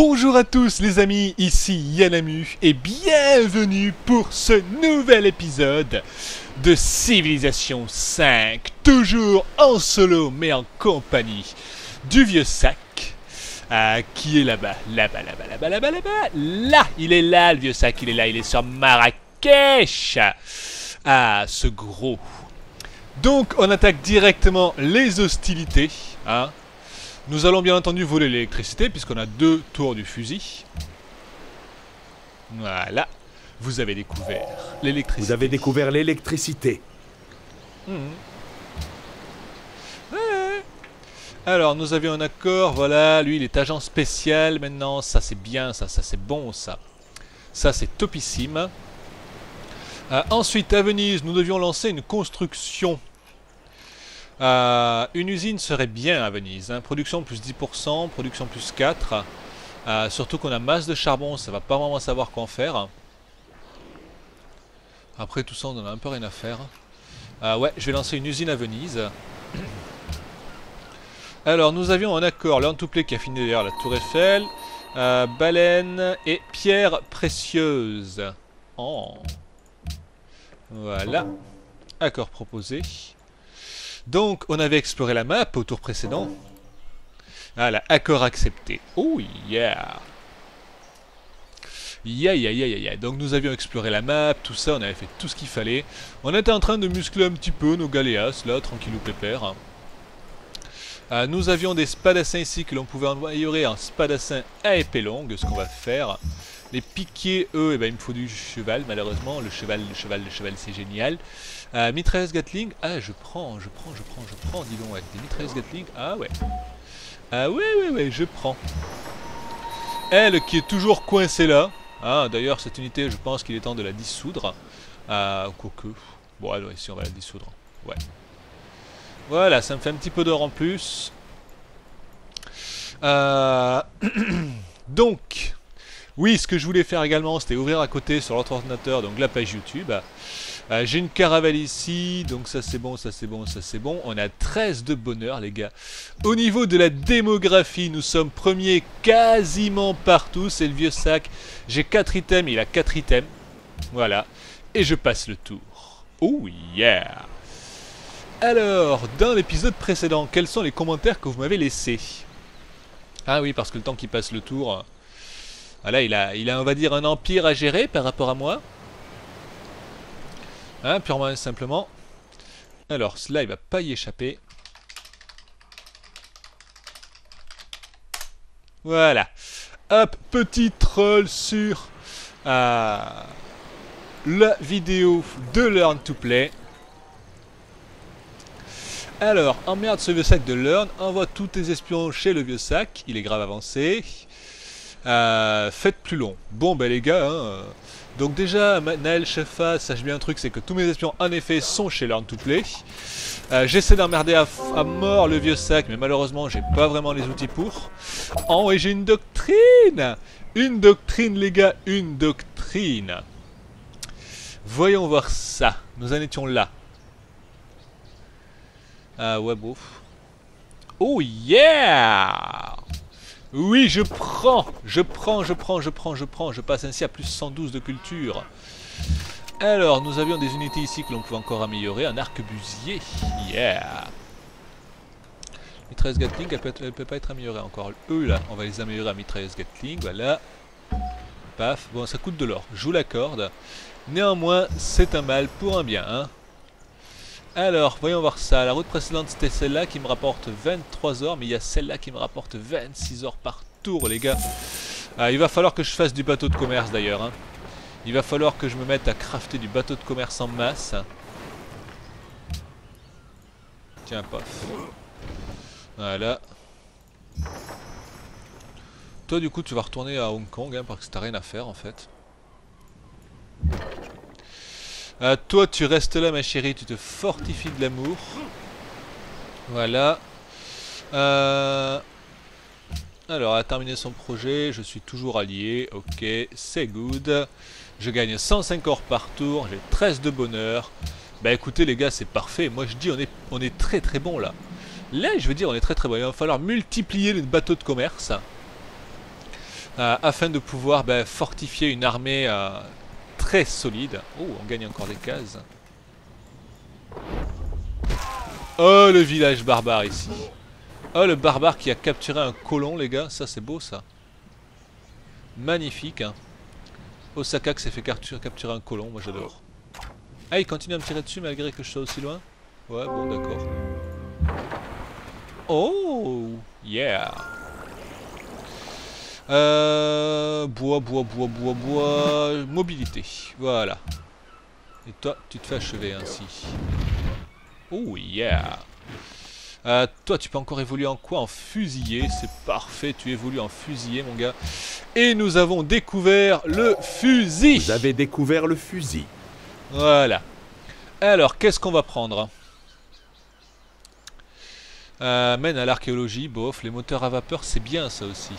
Bonjour à tous les amis, ici Yanhamu et bienvenue pour ce nouvel épisode de Civilization V, toujours en solo mais en compagnie du vieux sac qui est là, il est là le vieux sac, il est sur Marrakech, ce gros. Donc on attaque directement les hostilités, hein. Nous allons bien entendu voler l'électricité puisqu'on a deux tours du fusil. Voilà. Vous avez découvert l'électricité. Vous avez découvert l'électricité. Ouais. Alors nous avions un accord, voilà, lui il est agent spécial maintenant, ça c'est bien, ça c'est bon ça. Ça c'est topissime. Ensuite à Venise nous devions lancer une construction. Une usine serait bien à Venise, hein. Production plus 10%, production plus 4. Surtout qu'on a masse de charbon, ça va pas vraiment savoir quoi en faire. Après tout ça on en a un peu rien à faire. Ouais, je vais lancer une usine à Venise. Alors nous avions un accord, Learn2Play qui a fini d'ailleurs la tour Eiffel, baleine et pierres précieuses. Oh. Voilà, accord proposé. Donc, on avait exploré la map au tour précédent. Voilà, accord accepté. Oh yeah! Yeah. Donc, nous avions exploré la map, tout ça, on avait fait tout ce qu'il fallait. On était en train de muscler un petit peu nos galéas, là, tranquillou pépère. Nous avions des spadassins ici que l'on pouvait améliorer en spadassin à épée longue, ce qu'on va faire. Les piquets, eux, eh ben, il me faut du cheval, malheureusement. Le cheval, c'est génial. Mitrailleuse Gatling. Ah, je prends. Dis donc, ouais. Des mitrailleuses Gatling. Ah, ouais. Ah, ouais, je prends. Elle qui est toujours coincée là. Ah, d'ailleurs, cette unité, je pense qu'il est temps de la dissoudre. Quoique. Bon, alors ici, on va la dissoudre. Ouais. Voilà, ça me fait un petit peu d'or en plus. Donc. Oui, ce que je voulais faire également, c'était ouvrir à côté sur l'autre ordinateur, donc la page YouTube. J'ai une caravelle ici, donc ça c'est bon. On a 13 de bonheur, les gars. Au niveau de la démographie, nous sommes premiers quasiment partout. C'est le vieux sac. J'ai 4 items, il a 4 items. Voilà. Et je passe le tour. Oh yeah! Alors, dans l'épisode précédent, quels sont les commentaires que vous m'avez laissés? Ah oui, parce que le temps qu'il passe le tour... Voilà, il a, on va dire, un empire à gérer par rapport à moi. Hein, purement et simplement. Alors, cela, il va pas y échapper. Voilà. Hop, petit troll sur la vidéo de Learn2Play. Alors, emmerde ce vieux sac de Learn. Envoie tous tes espions chez le vieux sac. Il est grave avancé. Faites plus long. Bon ben les gars, hein, donc déjà Naël Chefa, sache bien un truc, c'est que tous mes espions en effet sont chez Learn2Play. J'essaie d'emmerder à mort le vieux sac, mais malheureusement j'ai pas vraiment les outils pour. Oh et j'ai une doctrine. Une doctrine les gars, une doctrine. Voyons voir ça, nous en étions là. Ouais bon. Oh yeah. Oui, je prends. Je passe ainsi à plus 112 de culture. Alors, nous avions des unités ici que l'on pouvait encore améliorer. Un arquebusier. Yeah. Mitrailleuse Gatling, elle peut pas être améliorée encore. Eux, là, on va les améliorer à mitrailleuse Gatling. Voilà. Paf. Bon, ça coûte de l'or. Je vous l'accorde. Néanmoins, c'est un mal pour un bien, hein. Alors, voyons voir ça. La route précédente, c'était celle-là qui me rapporte 23 ors, mais il y a celle-là qui me rapporte 26 ors par tour, les gars. Il va falloir que je fasse du bateau de commerce, d'ailleurs. Hein. Il va falloir que je me mette à crafter du bateau de commerce en masse. Tiens, paf. Voilà. Toi, du coup, tu vas retourner à Hong Kong, hein, parce que t'as rien à faire, en fait. Toi tu restes là ma chérie, tu te fortifies de l'amour. Voilà. Alors elle a terminé son projet, je suis toujours allié, ok, c'est good. Je gagne 105 ors par tour, j'ai 13 de bonheur. Bah écoutez les gars c'est parfait, moi je dis on est très très bon là. Là je veux dire on est très très bon, il va falloir multiplier les bateaux de commerce. afin de pouvoir fortifier une armée très solide. Oh, on gagne encore des cases. Oh, le village barbare ici. Oh, le barbare qui a capturé un colon, les gars. Ça, c'est beau, ça. Magnifique. Hein. Osaka qui s'est fait capturer un colon. Moi, j'adore. Ah, il continue à me tirer dessus malgré que je sois aussi loin. Ouais, bon, d'accord. Oh, yeah. Bois, bois, bois, bois, bois. Mobilité. Voilà. Et toi, tu te fais achever ainsi. Oh, yeah. Toi, tu peux encore évoluer en quoi? En fusilier. C'est parfait, tu évolues en fusilier, mon gars. Et nous avons découvert le fusil. Vous avez découvert le fusil. Voilà. Alors, qu'est-ce qu'on va prendre? Mène à l'archéologie, bof, les moteurs à vapeur, c'est bien ça aussi.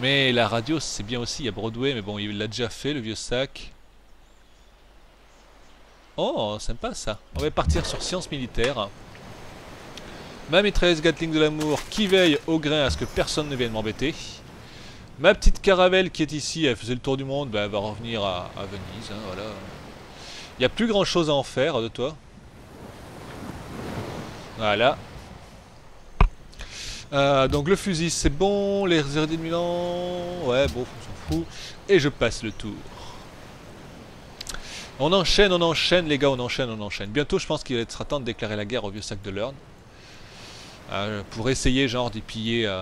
Mais la radio, c'est bien aussi, il y a Broadway, mais bon, il l'a déjà fait, le vieux sac. Oh, sympa ça. On va partir sur sciences militaires. Ma mitrailleuse Gatling de l'amour qui veille au grain à ce que personne ne vienne m'embêter. Ma petite caravelle qui est ici, elle faisait le tour du monde, elle va revenir à Venise, hein, voilà. Il n'y a plus grand chose à en faire de toi. Voilà. Donc le fusil c'est bon, les héritiers de Milan, ouais bon, on s'en fout. Et je passe le tour. On enchaîne les gars, on enchaîne. Bientôt je pense qu'il sera temps de déclarer la guerre au vieux sac de Learn. Pour essayer genre d'y piller...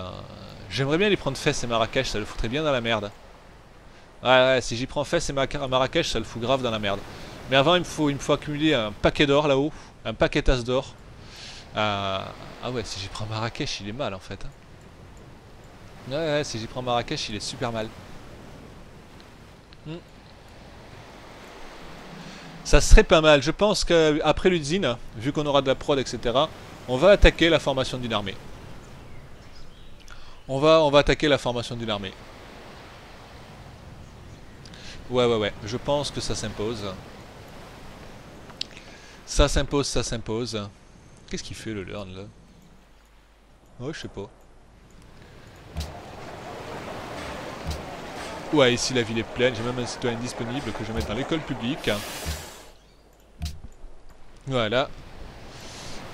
J'aimerais bien les prendre Fès et Marrakech, ça le foutrait bien dans la merde. Ouais, si j'y prends Fès et Marrakech, ça le fout grave dans la merde. Mais avant il me faut accumuler un paquet d'or là-haut, un paquet tasse d'or. Ah ouais, si j'y prends Marrakech, il est mal en fait. Ouais, ouais, si j'y prends Marrakech, il est super mal. Ça serait pas mal. Je pense qu'après l'usine, vu qu'on aura de la prod, etc., on va attaquer la formation d'une armée. On va attaquer la formation d'une armée. Ouais, ouais, ouais. Je pense que ça s'impose. Ça s'impose, ça s'impose. Qu'est-ce qu'il fait le Learn là? Ouais, je sais pas. Ouais, ici la ville est pleine, j'ai même un citoyen disponible que je vais mettre dans l'école publique. Voilà.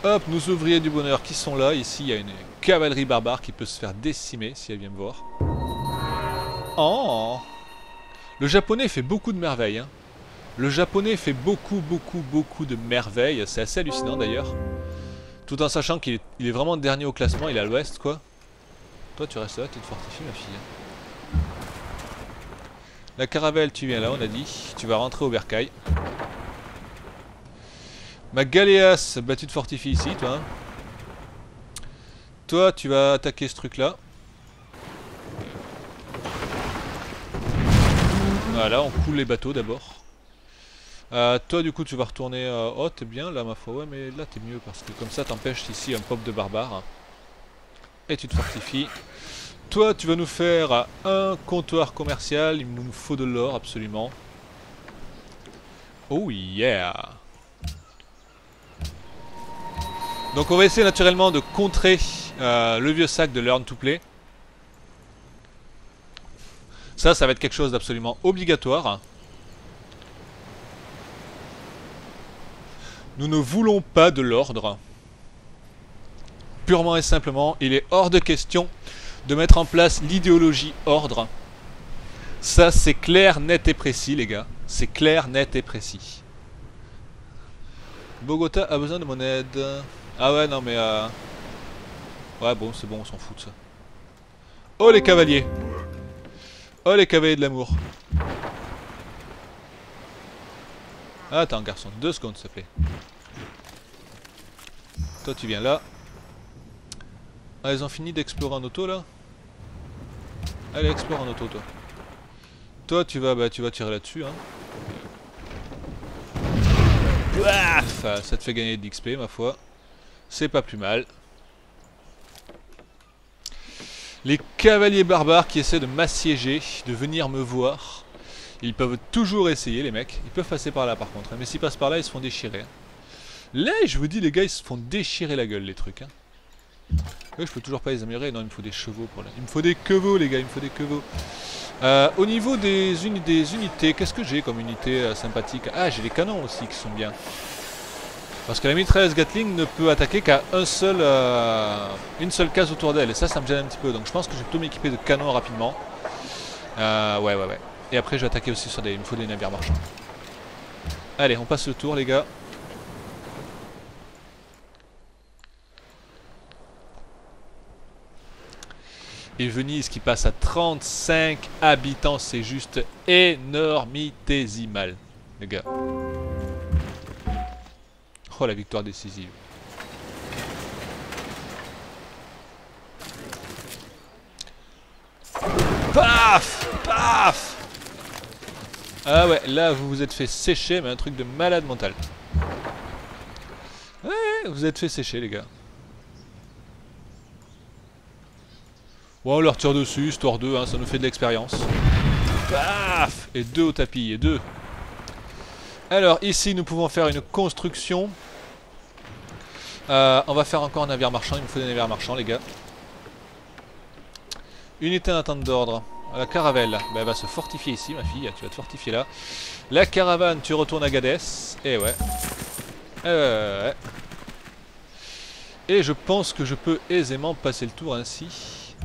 Hop, nos ouvriers du bonheur qui sont là. Ici il y a une cavalerie barbare qui peut se faire décimer si elle vient me voir. Oh! Le japonais fait beaucoup de merveilles. Hein. Le japonais fait beaucoup de merveilles. C'est assez hallucinant d'ailleurs. Tout en sachant qu'il est vraiment dernier au classement, il est à l'ouest quoi. Toi tu restes là, tu te fortifies ma fille. La caravelle tu viens là, on a dit. Tu vas rentrer au bercail. Ma galéas, bah tu te fortifies ici toi. Hein. Toi tu vas attaquer ce truc là. Voilà, on coule les bateaux d'abord. Toi du coup tu vas retourner... oh t'es bien là ma foi, ouais mais là t'es mieux parce que comme ça t'empêches ici un pop de barbare. Et tu te fortifies. Toi tu vas nous faire un comptoir commercial, il nous faut de l'or absolument. Oh yeah. Donc on va essayer naturellement de contrer le vieux sac de Learn2Play. Ça va être quelque chose d'absolument obligatoire. Nous ne voulons pas de l'ordre. Purement et simplement, il est hors de question de mettre en place l'idéologie ordre. Ça, c'est clair, net et précis, les gars. C'est clair, net et précis. Bogota a besoin de mon aide. Ah ouais, non, mais... Ouais, bon, c'est bon, on s'en fout de ça. Oh, les cavaliers! Oh, les cavaliers de l'amour! Attends garçon, 2 secondes s'il te plaît. Toi tu viens là. Ah ils ont fini d'explorer en auto là. Allez explore en auto toi. Toi tu vas tirer là-dessus hein. Paf, ça te fait gagner de l'XP ma foi. C'est pas plus mal. Les cavaliers barbares qui essaient de m'assiéger, de venir me voir. Ils peuvent toujours essayer les mecs, ils peuvent passer par là par contre, hein. Mais s'ils passent par là ils se font déchirer. Là je vous dis les gars ils se font déchirer la gueule les trucs. Hein. Je peux toujours pas les améliorer. Non, il me faut des chevaux pour là. Il me faut des quevaux, les gars. Il me faut des quevaux. Au niveau des unités, qu'est-ce que j'ai comme unité sympathique? Ah, j'ai les canons aussi qui sont bien. Parce que la mitrailleuse Gatling ne peut attaquer qu'à un seul, une seule case autour d'elle. Et ça, ça me gêne un petit peu. Donc je pense que je vais plutôt m'équiper de canons rapidement. Ouais. Et après, je vais attaquer aussi sur des... Il me faut des navires marchands. Allez, on passe le tour, les gars. Et Venise qui passe à 35 habitants, c'est juste énormitésimal, les gars. Oh, la victoire décisive. Paf! Paf! Ah ouais, là vous vous êtes fait sécher, mais un truc de malade mental. Ouais, vous êtes fait sécher, les gars. Ouais, on leur tire dessus, histoire 2, hein, ça nous fait de l'expérience. Paf! Et 2 au tapis, et 2. Alors ici nous pouvons faire une construction. On va faire encore un navire marchand, il me faut des navires marchands, les gars. Unité d'attente d'ordre. La caravelle, bah, elle va se fortifier ici, ma fille, tu vas te fortifier là. La caravane, tu retournes à Gades. Et ouais. Et je pense que je peux aisément passer le tour ainsi.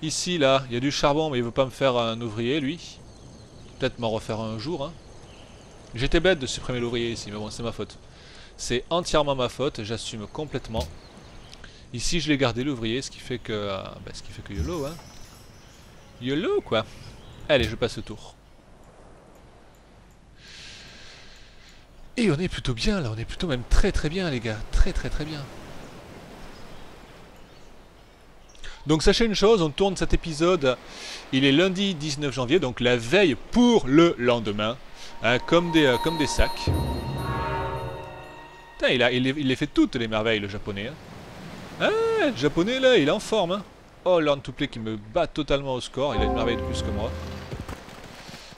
Ici, là, il y a du charbon, mais il veut pas me faire un ouvrier, lui. Peut-être m'en refaire un jour, hein. J'étais bête de supprimer l'ouvrier ici, mais bon, c'est ma faute. C'est entièrement ma faute, j'assume complètement. Ici, je l'ai gardé, l'ouvrier, ce qui fait que... bah, ce qui fait que YOLO, hein. YOLO, quoi. Allez, je passe le tour. Et on est plutôt bien, là. On est plutôt même très bien, les gars. Très bien. Donc sachez une chose, on tourne cet épisode, il est lundi 19 janvier, donc la veille pour le lendemain, hein, comme des sacs. Putain, il les fait toutes les merveilles, le japonais. Hein. Ah, le japonais là, il est en forme. Hein. Oh, Learn2Play qui me bat totalement au score, il a une merveille de plus que moi.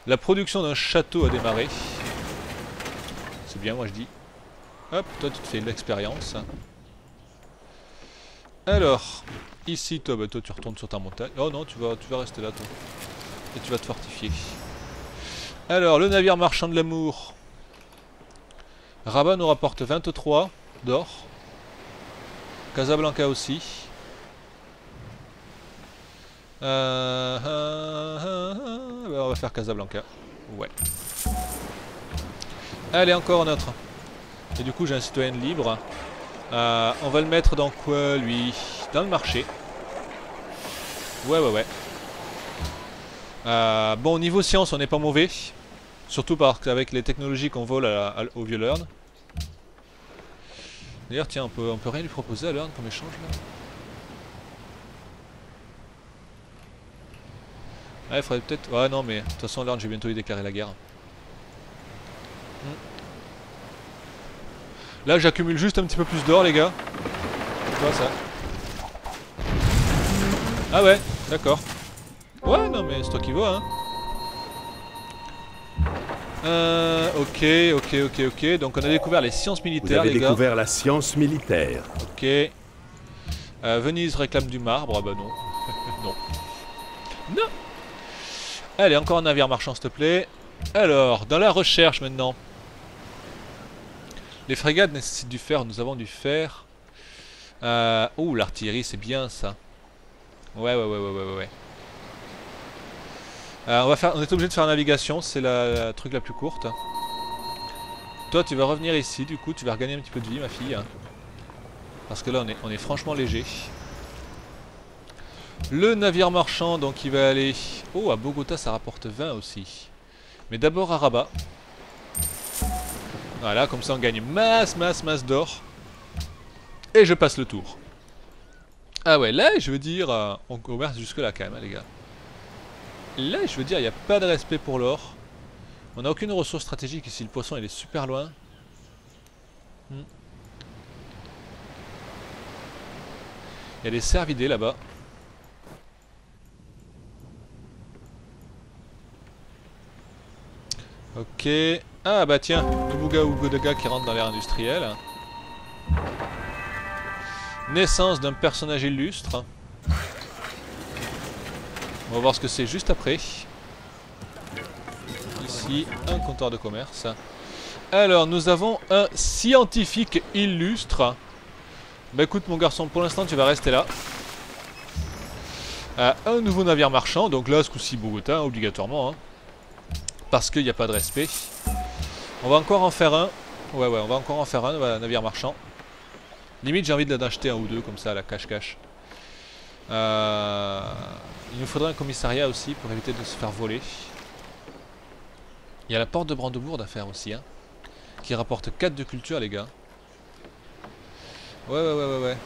La production d'un château a démarré. C'est bien, moi je dis. Hop, toi tu te fais de l'expérience. Alors... Ici, toi, bah, toi, tu retournes sur ta montagne. Oh non, tu vas rester là, toi. Et tu vas te fortifier. Alors, le navire marchand de l'amour. Rabat nous rapporte 23 d'or. Casablanca aussi. Bah, on va faire Casablanca. Ouais. Allez, encore un autre. Et du coup, j'ai un citoyen libre. On va le mettre dans quoi, lui ? Dans le marché. Ouais. Bon, niveau science, on n'est pas mauvais. Surtout parce qu'avec les technologies qu'on vole au vieux Learn. D'ailleurs, tiens, on peut rien lui proposer à Learn comme échange là. Ouais, il faudrait peut-être. Ouais, non, mais de toute façon, Learn, j'ai bientôt lui déclarer la guerre. Là, j'accumule juste un petit peu plus d'or, les gars. Tu vois ça? Ah ouais, d'accord. Ouais, non mais c'est toi qui vois, hein. Ok. Donc on a découvert les sciences militaires, les gars. Vous avez découvert la science militaire. Ok. Venise réclame du marbre, ah bah non. Non. Allez, encore un navire marchand, s'il te plaît. Alors, dans la recherche maintenant. Les frégates nécessitent du fer, nous avons du fer. Ouh, l'artillerie, c'est bien ça. Ouais. On est obligé de faire navigation, c'est la truc la plus courte. Toi, tu vas revenir ici, du coup, tu vas regagner un petit peu de vie, ma fille. Hein. Parce que là, on est franchement léger. Le navire marchand, donc, il va aller... Oh, à Bogota, ça rapporte 20 aussi. Mais d'abord à Rabat. Voilà, comme ça, on gagne masse d'or. Et je passe le tour. Ah ouais, là je veux dire, on commerce jusque là quand même, hein, les gars. Là je veux dire, il n'y a pas de respect pour l'or. On n'a aucune ressource stratégique ici, le poisson il est super loin. Il y a des cervidés là-bas. Ok. Ah bah tiens, le Bouga ou Godaga qui rentre dans l'ère industrielle. Naissance d'un personnage illustre. On va voir ce que c'est juste après. Ici, un comptoir de commerce. Alors, nous avons un scientifique illustre. Bah écoute mon garçon, pour l'instant tu vas rester là. Un nouveau navire marchand, donc là ce coup-ci Bogota, obligatoirement. Hein, parce qu'il n'y a pas de respect. On va encore en faire un. Ouais, on va encore en faire un, voilà, navire marchand. Limite j'ai envie d'en acheter un ou deux comme ça à la cache-cache. Il nous faudrait un commissariat aussi pour éviter de se faire voler. Il y a la porte de Brandebourg à faire aussi, hein, qui rapporte 4 de culture les gars. Ouais.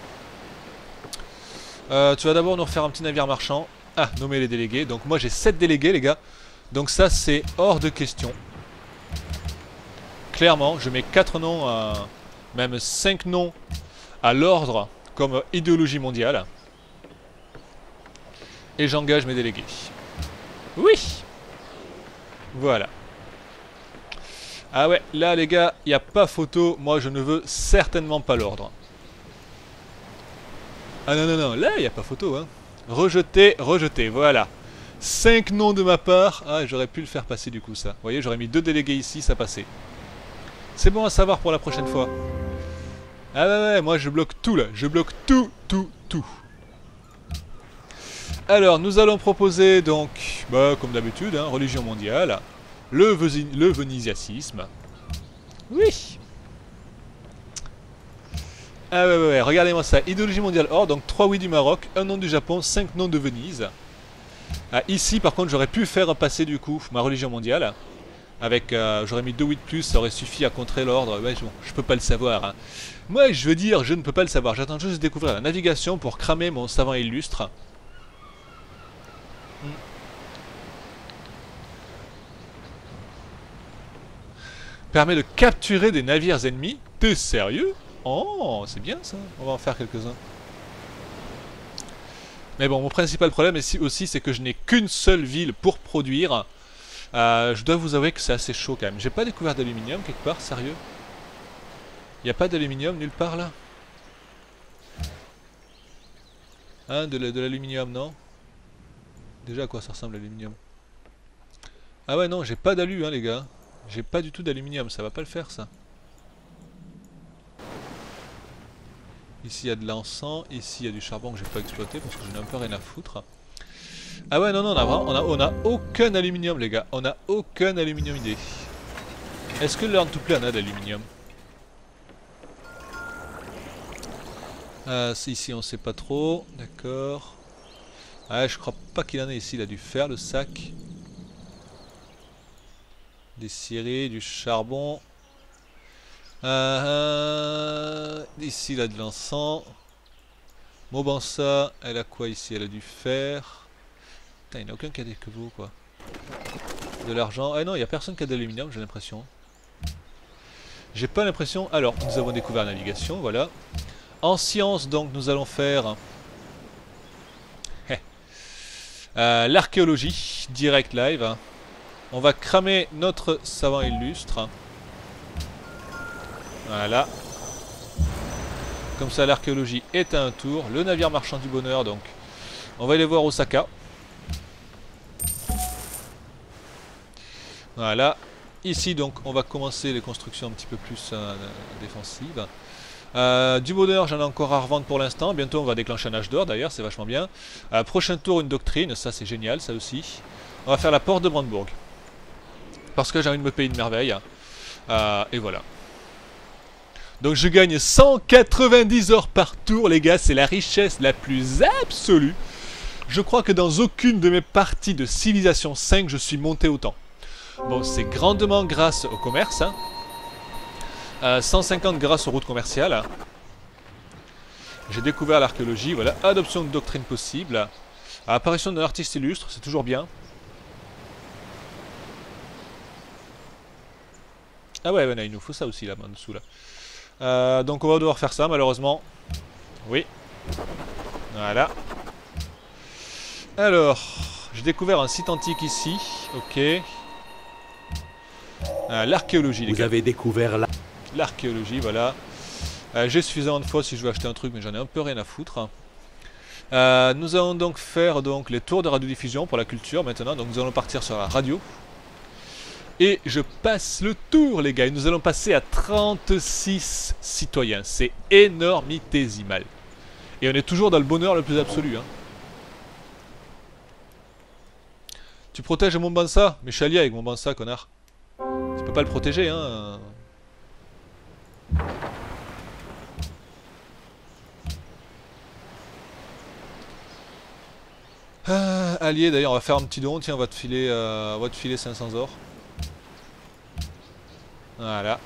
Tu vas d'abord nous refaire un petit navire marchand. Ah, nommer les délégués. Donc moi j'ai 7 délégués les gars. Donc ça c'est hors de question. Clairement, je mets 4 noms, même 5 noms à l'ordre comme idéologie mondiale. Et j'engage mes délégués. Oui. Voilà. Ah ouais, là les gars, il n'y a pas photo. Moi je ne veux certainement pas l'ordre. Ah non, là il n'y a pas photo hein. Rejeté, voilà. 5 noms de ma part. Ah, j'aurais pu le faire passer du coup ça. Vous voyez, j'aurais mis 2 délégués ici, ça passait. C'est bon à savoir pour la prochaine fois. Ah ouais, moi je bloque tout là. Je bloque tout. Alors nous allons proposer donc, bah comme d'habitude, hein, religion mondiale. Le venisiacisme. Oui. Ah ouais, regardez-moi ça, idéologie mondiale or, donc 3 oui du Maroc, 1 nom du Japon, 5 noms de Venise. Ah, ici par contre j'aurais pu faire passer du coup ma religion mondiale, avec j'aurais mis 2 oui de plus, ça aurait suffi à contrer l'ordre, ouais, bon, je peux pas le savoir. Hein. Moi je veux dire, je ne peux pas le savoir, j'attends juste de découvrir la navigation pour cramer mon savant illustre. Permet de capturer des navires ennemis, t'es sérieux ? Oh, c'est bien ça, on va en faire quelques-uns. Mais bon, mon principal problème aussi, c'est que je n'ai qu'une seule ville pour produire. Je dois vous avouer que c'est assez chaud quand même. J'ai pas découvert d'aluminium quelque part, sérieux? Il n'y a pas d'aluminium nulle part là? Hein, de l'aluminium, non? Déjà à quoi ça ressemble l'aluminium? Ah ouais, non, j'ai pas d'alu, hein les gars. J'ai pas du tout d'aluminium, ça va pas le faire ça. Ici il y a de l'encens, ici il y a du charbon que j'ai pas exploité parce que je n'ai un peu rien à foutre. Ah ouais non, on a aucun aluminium les gars, on a aucun aluminium idée. Est-ce que Learn2Play en a d'aluminium? Ici on sait pas trop, d'accord. Ah je crois pas qu'il en ait ici, il a du fer le sac. Des scieries, du charbon. Ici il a de l'encens. Mombasa, elle a quoi ici? Elle a du fer. Putain, il n'y a aucun qui a des que vous quoi. De l'argent. Ah non, il n'y a personne qui a de l'aluminium, j'ai l'impression. J'ai pas l'impression. Alors, nous avons découvert la navigation, voilà. En science, donc, nous allons faire l'archéologie, direct live. On va cramer notre savant illustre. Voilà. Comme ça l'archéologie est à un tour. Le navire marchand du bonheur donc. On va aller voir Osaka. Voilà. Ici donc on va commencer les constructions un petit peu plus défensives. Du bonheur j'en ai encore à revendre pour l'instant. Bientôt on va déclencher un âge d'or d'ailleurs, c'est vachement bien. Prochain tour une doctrine, ça c'est génial ça aussi. On va faire la porte de Brandebourg. Parce que j'ai envie de me payer une merveille. Et voilà. Donc je gagne 190 heures par tour les gars, c'est la richesse la plus absolue. Je crois que dans aucune de mes parties de Civilization 5 je suis monté autant. Bon c'est grandement grâce au commerce hein. 150 grâce aux routes commerciales hein. J'ai découvert l'archéologie, voilà, adoption de doctrine possible. Apparition d'un artiste illustre, c'est toujours bien. Ah ouais, il nous faut ça aussi là, en dessous là. Donc on va devoir faire ça malheureusement. Oui. Voilà. Alors j'ai découvert un site antique ici. Ok. L'archéologie les gars. Vous avez découvert l'archéologie, voilà. J'ai suffisamment de fois si je veux acheter un truc, mais j'en ai un peu rien à foutre. Nous allons donc faire donc, les tours de radiodiffusion pour la culture maintenant. Donc nous allons partir sur la radio. Et je passe le tour les gars. Et nous allons passer à 36 citoyens. C'est énormitésimal. Et on est toujours dans le bonheur le plus absolu. Hein. Tu protèges Mombasa? Mais je suis allié avec Mombasa, connard. Tu peux pas le protéger, hein. Ah, allié, d'ailleurs, on va faire un petit don. Tiens, on va te filer 500 or. Voilà.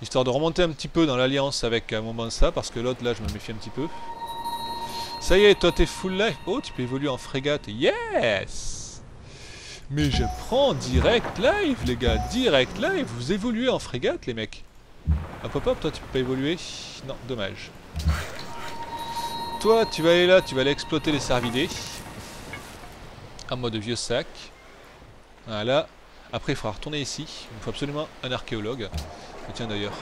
Histoire de remonter un petit peu dans l'alliance avec Mombasa, parce que l'autre, là, je me méfie un petit peu. Ça y est, toi, t'es full life. Oh, tu peux évoluer en frégate. Yes! Mais je prends direct live, les gars. Direct live. Vous évoluez en frégate, les mecs. Hop, hop, hop. Toi, tu peux pas évoluer. Non, dommage. Toi, tu vas aller là, tu vas aller exploiter les cervidés. En mode vieux sac. Voilà. Après, il faudra retourner ici. Il me faut absolument un archéologue. Et tiens, d'ailleurs.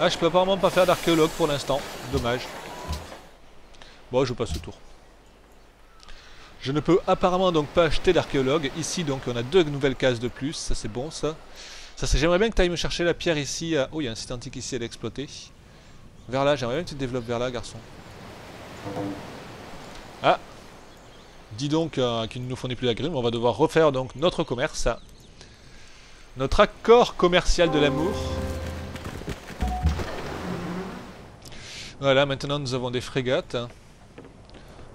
Ah, je peux apparemment pas faire d'archéologue pour l'instant. Dommage. Bon, je passe le tour. Je ne peux apparemment donc pas acheter d'archéologue. Ici, donc, on a deux nouvelles cases de plus. Ça, c'est bon, ça. Ça, c'est... J'aimerais bien que tu ailles me chercher la pierre ici. Oh, il y a un site antique ici à l'exploiter. Vers là, j'aimerais bien que tu te développes vers là, garçon. Ah. Dis donc qu'ils ne nous fournissent plus d'agrumes. On va devoir refaire donc notre commerce. Notre accord commercial de l'amour. Voilà, maintenant nous avons des frégates.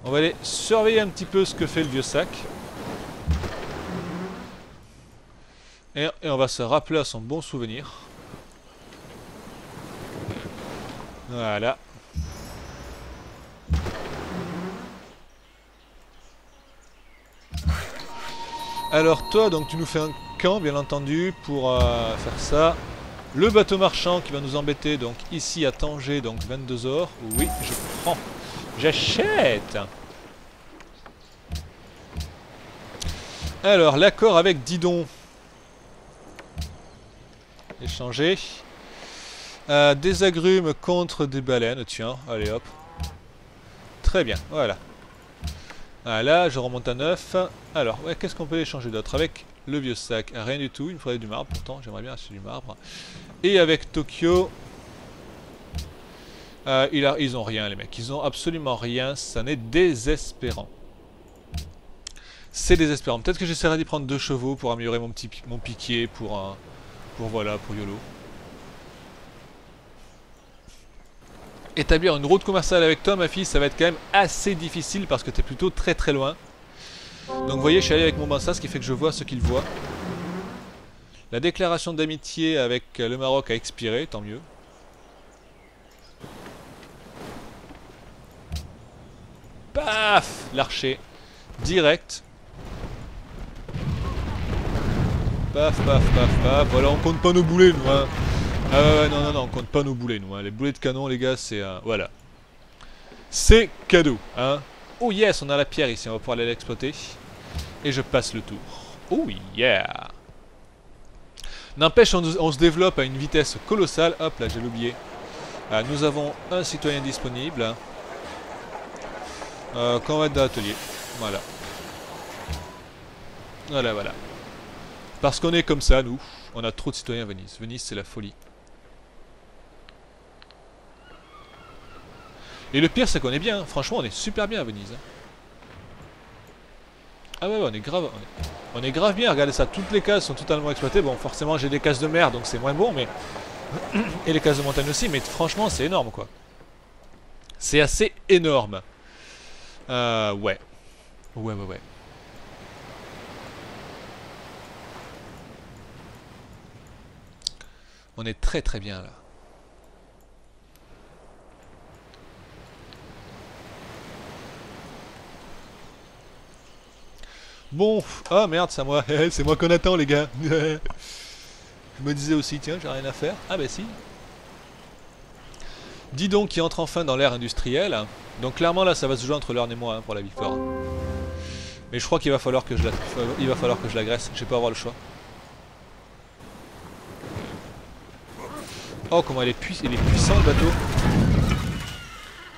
On va aller surveiller un petit peu ce que fait le vieux sac. Et on va se rappeler à son bon souvenir. Voilà. Alors toi, donc tu nous fais un camp, bien entendu, pour faire ça. Le bateau marchand qui va nous embêter, donc ici à Tanger, donc 22 or. Oui, je prends. J'achète. Alors, l'accord avec Didon. Échanger. Des agrumes contre des baleines, tiens, allez hop. Très bien, voilà. Voilà, je remonte à 9. Alors, ouais, qu'est-ce qu'on peut échanger d'autre avec le vieux sac? Rien du tout, il me faudrait du marbre pourtant, j'aimerais bien acheter du marbre. Et avec Tokyo, ils ont rien les mecs, ils ont absolument rien, ça n'est désespérant. C'est désespérant, peut-être que j'essaierai d'y prendre 2 chevaux pour améliorer mon petit piquet, pour voilà, pour YOLO. Établir une route commerciale avec toi, ma fille, ça va être quand même assez difficile parce que t'es plutôt très très loin. Donc vous voyez, je suis allé avec Mombasa, ce qui fait que je vois ce qu'il voit. La déclaration d'amitié avec le Maroc a expiré, tant mieux. Paf! L'archer. Direct. Paf, paf, paf, paf. Voilà, on compte pas nos boulets, nous, hein. Ah ouais, non, non, non, on compte pas nos boulets, nous, hein. Les boulets de canon, les gars, c'est... voilà. C'est cadeau, hein. Oh yes, on a la pierre ici, on va pouvoir aller l'exploiter. Et je passe le tour. Oh yeah. N'empêche, on se développe à une vitesse colossale. Hop là, j'ai l'oublié. Nous avons un citoyen disponible. Quand on va être dans l'atelier. Voilà. Voilà, voilà. Parce qu'on est comme ça, nous. On a trop de citoyens à Venise. Venise, c'est la folie. Et le pire, c'est qu'on est bien. Franchement, on est super bien à Venise. Ah ouais, ouais, on est grave. On est grave bien. Regardez ça. Toutes les cases sont totalement exploitées. Bon, forcément, j'ai des cases de mer, donc c'est moins bon, mais... Et les cases de montagne aussi. Mais franchement, c'est énorme, quoi. C'est assez énorme. Ouais. Ouais, ouais, ouais. On est très très bien, là. Bon, ah merde, c'est moi, c'est moi qu'on attend les gars. Je me disais aussi, tiens, j'ai rien à faire. Ah bah si. Didon qui entre enfin dans l'ère industrielle. Donc clairement là, ça va se jouer entre l'heure et moi hein, pour la victoire. Mais je crois qu'il va falloir que je la... l'agresse. Je vais pas avoir le choix. Oh comment il est, puissant le bateau.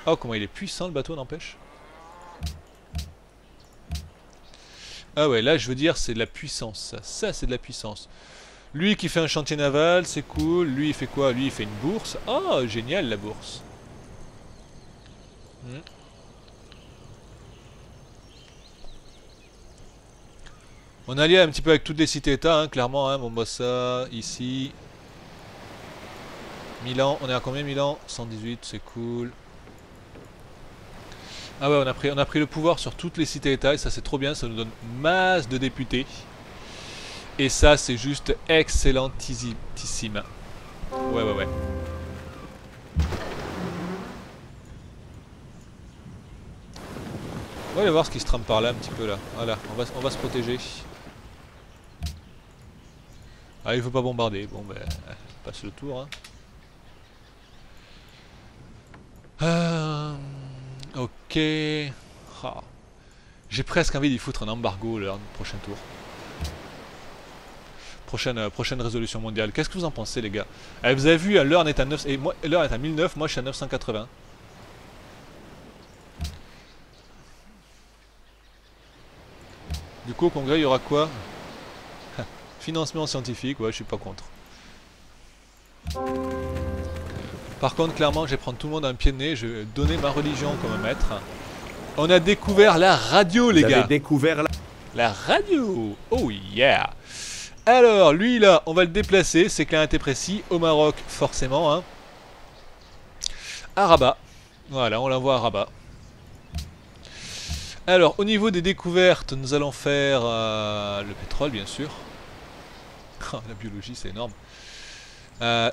Oh comment il est puissant le bateau, n'empêche. Ah ouais, là je veux dire c'est de la puissance, ça, c'est de la puissance. Lui qui fait un chantier naval, c'est cool. Lui il fait quoi? Lui il fait une bourse. Oh génial la bourse. On allie un petit peu avec toutes les cités-états, hein, clairement, hein, Mombasa, ici. Milan, on est à combien Milan? 118, c'est cool. Ah ouais, on a pris le pouvoir sur toutes les cités-états et ça c'est trop bien, ça nous donne masse de députés. Et ça c'est juste excellentissime. Ouais ouais ouais. On va aller voir ce qui se trame par là un petit peu là. Voilà, on va se protéger. Ah il faut pas bombarder, bon ben passe le tour hein. Ok. Oh. J'ai presque envie d'y foutre un embargo le prochain tour. Prochaine résolution mondiale. Qu'est-ce que vous en pensez les gars? Allez, vous avez vu, hein, Learn est à 900 et moi Learn est à 1009, moi je suis à 980. Du coup au congrès il y aura quoi? Financement scientifique, ouais je suis pas contre. Par contre, clairement, je vais prendre tout le monde un pied de nez. Je vais donner ma religion comme maître. On a découvert la radio, les gars. On a découvert la radio. Oh yeah. Alors, lui là, on va le déplacer. C'est clair et précis. Au Maroc, forcément. Hein. À Rabat. Voilà, on l'envoie à Rabat. Alors, au niveau des découvertes, nous allons faire le pétrole, bien sûr. La biologie, c'est énorme.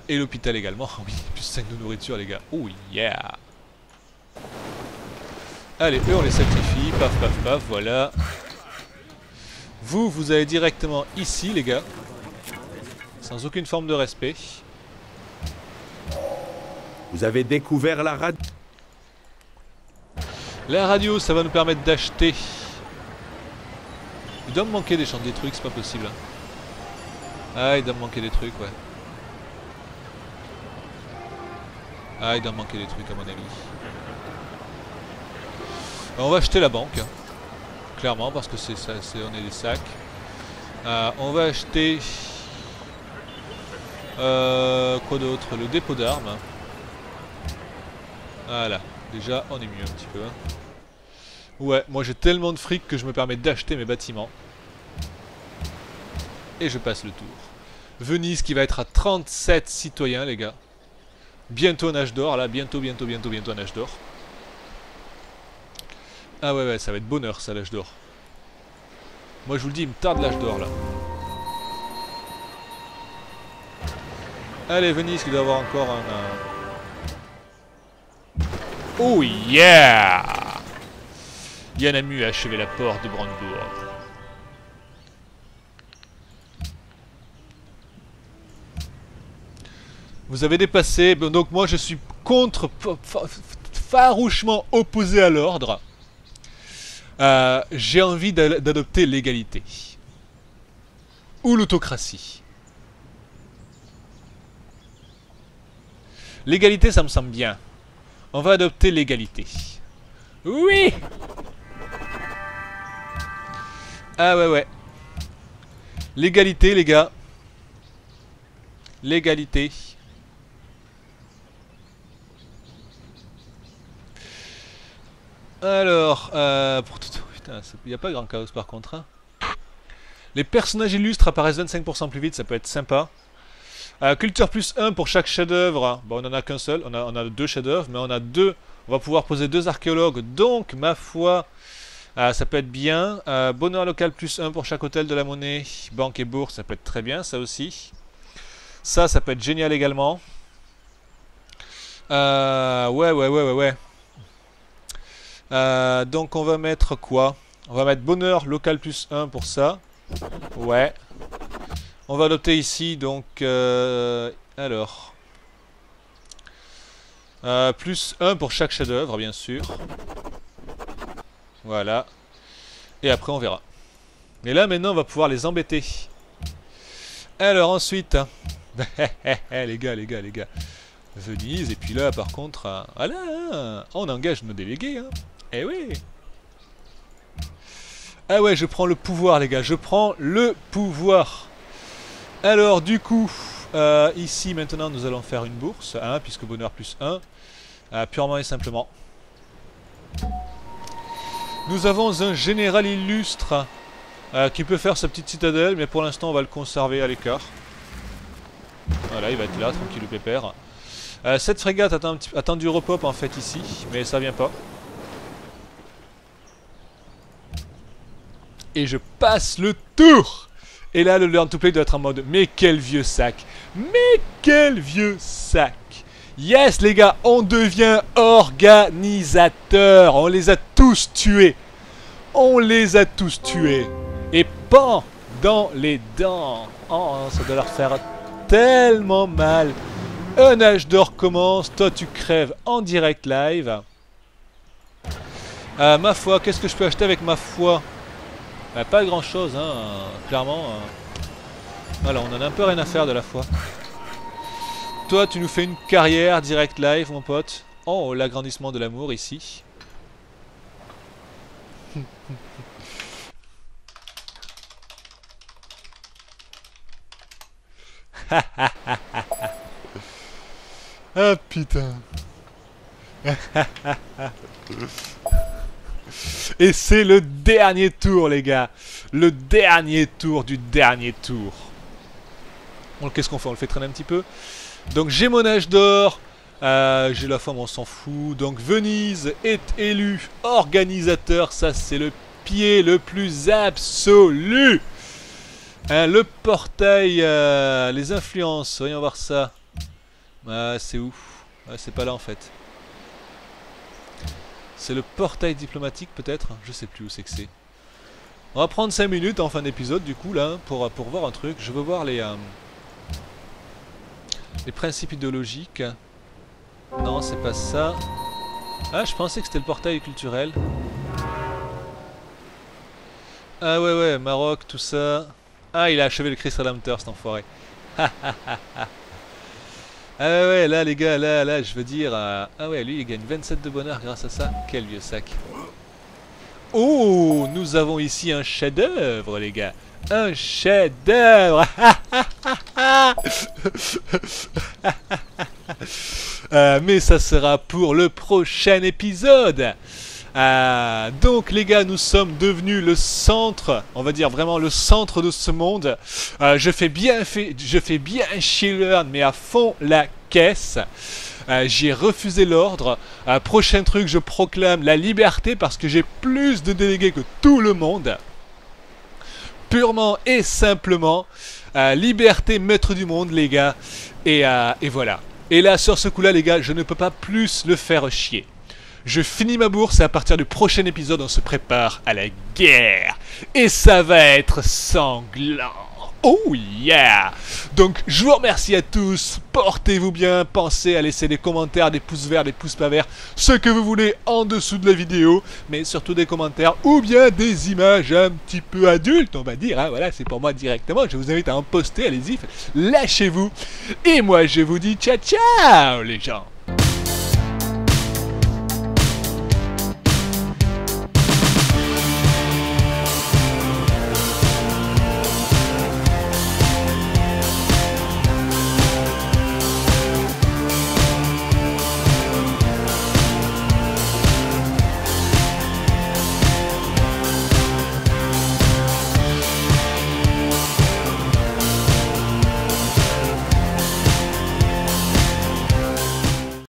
Et l'hôpital également, oui, plus 5 de nourriture les gars, oh yeah. Allez, eux on les sacrifie, paf paf paf, voilà. Vous, vous allez directement ici les gars, sans aucune forme de respect. Vous avez découvert la radio. La radio ça va nous permettre d'acheter. Il doit me manquer des trucs, c'est pas possible hein. Ah il doit me manquer des trucs ouais. Ah, il doit manquer des trucs à mon avis. On va acheter la banque. Hein. Clairement, parce que c'est ça, on est des sacs. On va acheter... quoi d'autre? Le dépôt d'armes. Voilà. Déjà, on est mieux un petit peu. Hein. Ouais, moi j'ai tellement de fric que je me permets d'acheter mes bâtiments. Et je passe le tour. Venise qui va être à 37 citoyens, les gars. Bientôt un âge d'or, là, bientôt un âge d'or. Ah ouais, ça va être bonheur ça, l'âge d'or. Moi je vous le dis, il me tarde l'âge d'or là. Allez, Venise qui doit avoir encore un... Oh yeah! Yanhamu a achevé la porte de Brandebourg. Vous avez dépassé, donc moi je suis contre, farouchement opposé à l'ordre. J'ai envie d'adopter l'égalité. Ou l'autocratie. L'égalité ça me semble bien. On va adopter l'égalité. Oui! Ah ouais ouais. L'égalité les gars. L'égalité. Alors, pour tout... Putain, il n'y a pas grand chaos par contre. Hein. Les personnages illustres apparaissent 25% plus vite, ça peut être sympa. Culture plus 1 pour chaque chef-d'œuvre. Hein. Bon, on en a qu'un seul, on a deux chefs-d'œuvre, mais on a deux. On va pouvoir poser deux archéologues, donc ma foi, ça peut être bien. Bonheur local plus 1 pour chaque hôtel de la monnaie, banque et bourse, ça peut être très bien, ça aussi. Ça peut être génial également. Ouais. Donc on va mettre quoi? On va mettre bonheur local plus 1 pour ça. Ouais. On va adopter ici donc alors plus 1 pour chaque chef-d'œuvre bien sûr. Voilà. Et après on verra. Mais là maintenant on va pouvoir les embêter. Alors ensuite... les gars. Venise, et puis là par contre... Voilà, on engage nos délégués. Hein. Eh oui. Ah ouais, je prends le pouvoir les gars, je prends le pouvoir. Alors du coup, ici maintenant nous allons faire une bourse, hein, puisque bonheur plus 1, purement et simplement. Nous avons un général illustre qui peut faire sa petite citadelle, mais pour l'instant on va le conserver à l'écart. Voilà, il va être là, tranquille pépère. Cette frégate attend du repop en fait ici, mais ça vient pas. Et je passe le tour. Et là le Learn2Play doit être en mode mais quel vieux sac. Mais quel vieux sac. Yes les gars, on devient organisateur. On les a tous tués. On les a tous tués. Et pan dans les dents. Oh, ça doit leur faire tellement mal. Un âge d'or commence. Toi tu crèves en direct live. Ma foi, qu'est-ce que je peux acheter avec ma foi? Bah, pas grand chose, hein, clairement. Voilà, on en a un peu rien à faire de la foi. Toi, tu nous fais une carrière direct live, mon pote. Oh, l'agrandissement de l'amour ici. Ah putain. Et c'est le dernier tour les gars. Le dernier tour du dernier tour. Bon, qu'est-ce qu'on fait? On le fait traîner un petit peu. Donc j'ai mon âge d'or, j'ai la femme, on s'en fout. Donc Venise est élu organisateur. Ça c'est le pied le plus absolu, hein. Le portail, les influences, voyons voir ça. C'est où? C'est pas là en fait. C'est le portail diplomatique peut-être? Je sais plus où c'est que c'est. On va prendre 5 minutes en fin d'épisode du coup là pour voir un truc. Je veux voir les principes idéologiques. Non, c'est pas ça. Ah, je pensais que c'était le portail culturel. Ah ouais, Maroc, tout ça. Ah, il a achevé le Christ Rédempteur cet enfoiré. Ah ouais, là les gars, là je veux dire... Ah ouais, lui il gagne 27 de bonheur grâce à ça. Quel vieux sac. Oh, nous avons ici un chef-d'œuvre les gars. Un chef-d'œuvre. Mais ça sera pour le prochain épisode. Donc les gars, nous sommes devenus le centre, on va dire vraiment le centre de ce monde. Je fais bien chier Learn, mais à fond la caisse. J'ai refusé l'ordre. Prochain truc, je proclame la liberté parce que j'ai plus de délégués que tout le monde. Purement et simplement. Liberté, maître du monde les gars. Et voilà. Et là sur ce coup là les gars, je ne peux pas plus le faire chier. Je finis ma bourse et à partir du prochain épisode, on se prépare à la guerre. Et ça va être sanglant. Oh yeah! Donc, je vous remercie à tous. Portez-vous bien. Pensez à laisser des commentaires, des pouces verts, des pouces pas verts. Ce que vous voulez en dessous de la vidéo. Mais surtout des commentaires ou bien des images un petit peu adultes, on va dire. Hein. Voilà, c'est pour moi directement. Je vous invite à en poster. Allez-y, lâchez-vous. Et moi, je vous dis ciao, ciao, les gens.